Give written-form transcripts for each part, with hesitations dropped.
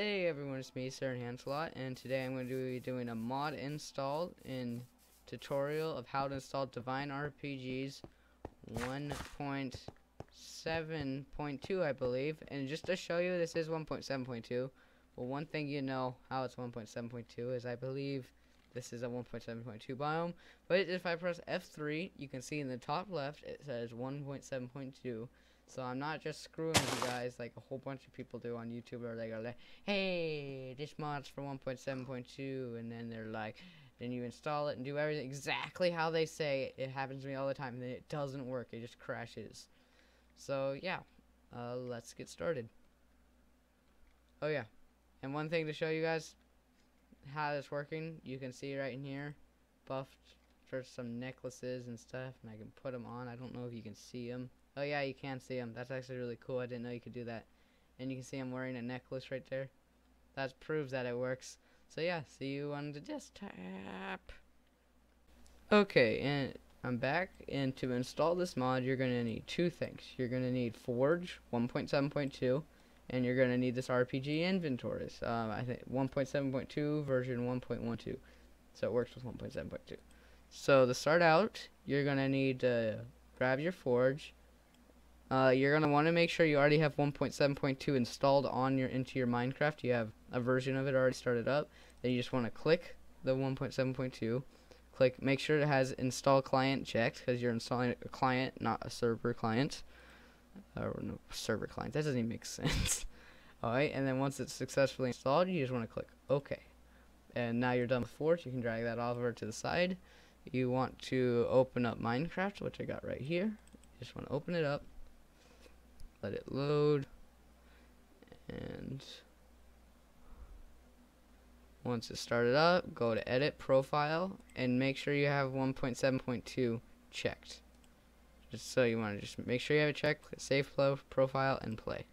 Hey everyone, it's me, Sir Hanselot, and today I'm going to be doing a mod install and tutorial of how to install Divine RPGs 1.7.2, I believe. And just to show you, this is 1.7.2. Well, one thing you know how it's 1.7.2 is I believe this is a 1.7.2 biome. But if I press F3, you can see in the top left it says 1.7.2. So I'm not just screwing with you guys like a whole bunch of people do on YouTube, where they go like, hey, this mod's for 1.7.2, and then they're like, then you install it and do everything exactly how they say it. It happens to me all the time, and then it doesn't work, it just crashes. So yeah, let's get started. Oh yeah, and one thing to show you guys how it's working, you can see right in here, buffed for some necklaces and stuff, and I can put them on. I don't know if you can see them. Oh yeah, you can see him. That's actually really cool. I didn't know you could do that. And you can see I'm wearing a necklace right there. That proves that it works. So yeah, see you on the desktop. Okay, and I'm back. And to install this mod, you're going to need two things. You're going to need Forge 1.7.2, and you're going to need this RPG inventories. I think 1.7.2 version 1.12. So it works with 1.7.2. So to start out, you're going to need to grab your Forge. You're going to want to make sure you already have 1.7.2 installed on into your Minecraft. You have a version of it already started up. Then you just want to click the 1.7.2. Click. Make sure it has install client checked, because you're installing a client, not a server client. No, server client. That doesn't even make sense. Alright, and then once it's successfully installed, you just want to click OK. And now you're done with Forge. You can drag that over to the side. You want to open up Minecraft, which I got right here. You just want to open it up. Let it load, and once it's started up, go to edit profile and make sure you have 1.7.2 checked. Just so you want to just make sure you have it checked. Click save profile and play.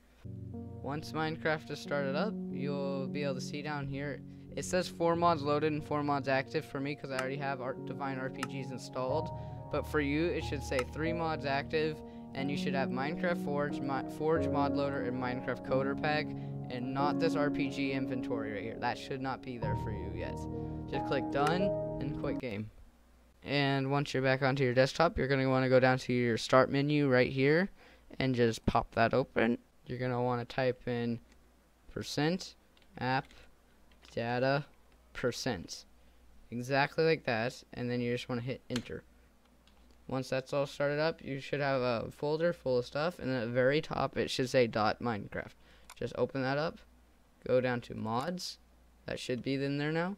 Once Minecraft is started up, you'll be able to see down here it says 4 mods loaded and 4 mods active for me, because I already have Divine RPGs installed. But for you, it should say 3 mods active. And you should have Minecraft Forge, Forge Mod Loader, and Minecraft Coder Pack, and not this RPG inventory right here. That should not be there for you yet. Just click Done and quit game. And once you're back onto your desktop, you're going to want to go down to your Start menu right here and just pop that open. You're going to want to type in %app data%. Exactly like that, and then you just want to hit Enter. Once that's all started up, you should have a folder full of stuff, and at the very top it should say .minecraft. Just open that up, go down to mods, that should be in there now,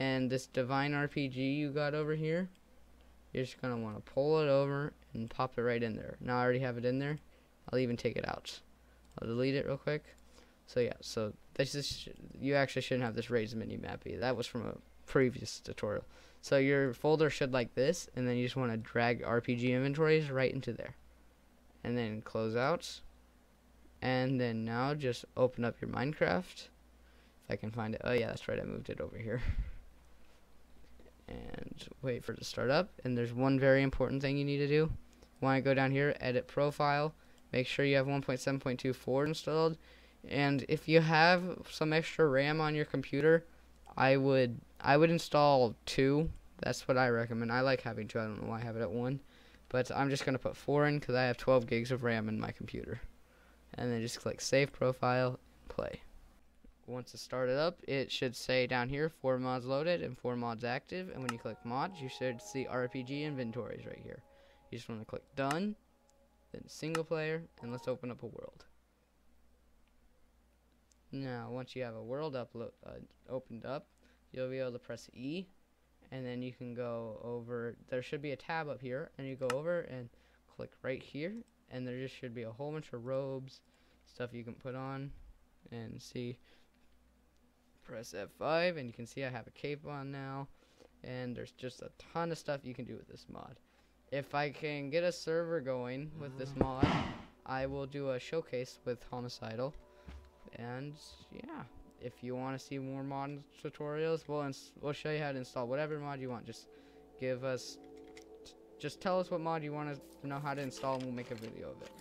and this Divine RPG you got over here, you're just going to want to pull it over and pop it right in there. Now I already have it in there. I'll even take it out. I'll delete it real quick. So yeah, so this is, you actually shouldn't have this Rei's Minimap either. That was from a previous tutorial. So your folder should like this, and then you just want to drag RPG inventories right into there, and then close out, and then now just open up your Minecraft if I can find it. Oh yeah, that's right, I moved it over here. And wait for it to start up. And there's one very important thing you need to do. You want to go down here, edit profile, make sure you have 1.7.2 Forge installed, and if you have some extra RAM on your computer, I would install 2. That's what I recommend. I like having 2. I don't know why I have it at 1, but I'm just gonna put 4 in because I have 12 gigs of RAM in my computer. And then just click save profile, play. Once it's started up, it should say down here 4 mods loaded and 4 mods active. And when you click mods, you should see RPG inventories right here. You just want to click done, then single player, and let's open up a world. Now, once you have a world opened up, you'll be able to press E, and then you can go over. There should be a tab up here, and you go over and click right here, and there just should be a whole bunch of robes, stuff you can put on, and see. Press F5, and you can see I have a cape on now, and there's just a ton of stuff you can do with this mod. If I can get a server going with this mod, I will do a showcase with Homicidal. And yeah, if you want to see more mod tutorials, we'll show you how to install whatever mod you want. Just give us, just tell us what mod you want to know how to install, and we'll make a video of it.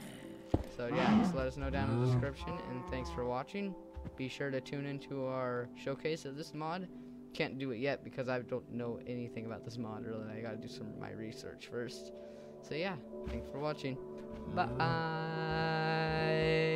So yeah, just let us know down in the description, and thanks for watching. Be sure to tune into our showcase of this mod. Can't do it yet because I don't know anything about this mod, really. I gotta do some of my research first. So yeah, thanks for watching. Bye.